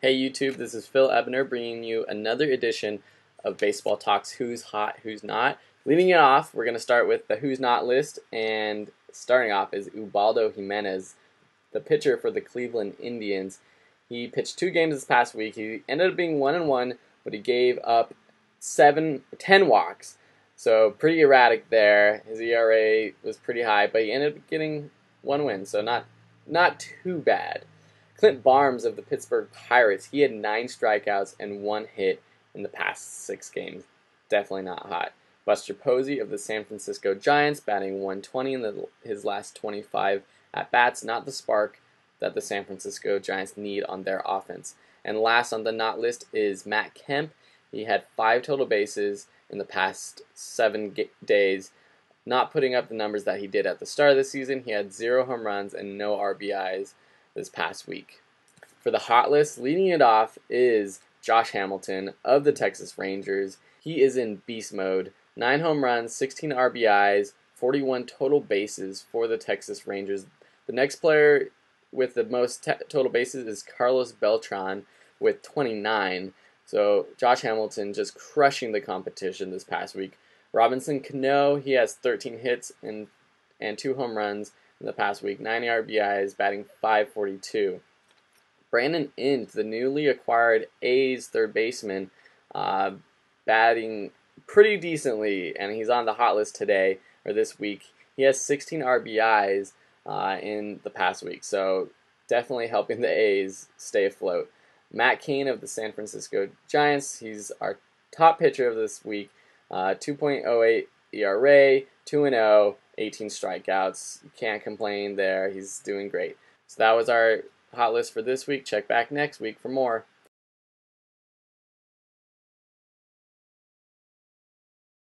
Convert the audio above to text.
Hey YouTube, this is Phil Ebner bringing you another edition of Baseball Talk's Who's Hot, Who's Not. Leading it off, we're going to start with the Who's Not list, and starting off is Ubaldo Jimenez, the pitcher for the Cleveland Indians. He pitched 2 games this past week. He ended up being 1-1, but he gave up 10 walks, so pretty erratic there. His ERA was pretty high, but he ended up getting 1 win, so not too bad. Clint Barmes of the Pittsburgh Pirates, he had 9 strikeouts and 1 hit in the past 6 games. Definitely not hot. Buster Posey of the San Francisco Giants, batting 120 in his last 25 at-bats. Not the spark that the San Francisco Giants need on their offense. And last on the not list is Matt Kemp. He had 5 total bases in the past 7 days. Not putting up the numbers that he did at the start of the season. He had 0 home runs and no RBIs this past week. For the hot list, leading it off is Josh Hamilton of the Texas Rangers. He is in beast mode. 9 home runs, 16 RBIs, 41 total bases for the Texas Rangers. The next player with the most total bases is Carlos Beltran with 29. So Josh Hamilton just crushing the competition this past week. Robinson Cano, he has 13 hits and 2 home runs in the past week, 9 RBIs, batting .542. Brandon Inge, the newly acquired A's third baseman, batting pretty decently, and he's on the hot list today, or this week. He has 16 RBIs in the past week, so definitely helping the A's stay afloat. Matt Cain of the San Francisco Giants, he's our top pitcher of this week. 2.08 ERA, 2-0, 18 strikeouts. You can't complain there. He's doing great. So that was our hot list for this week. Check back next week for more.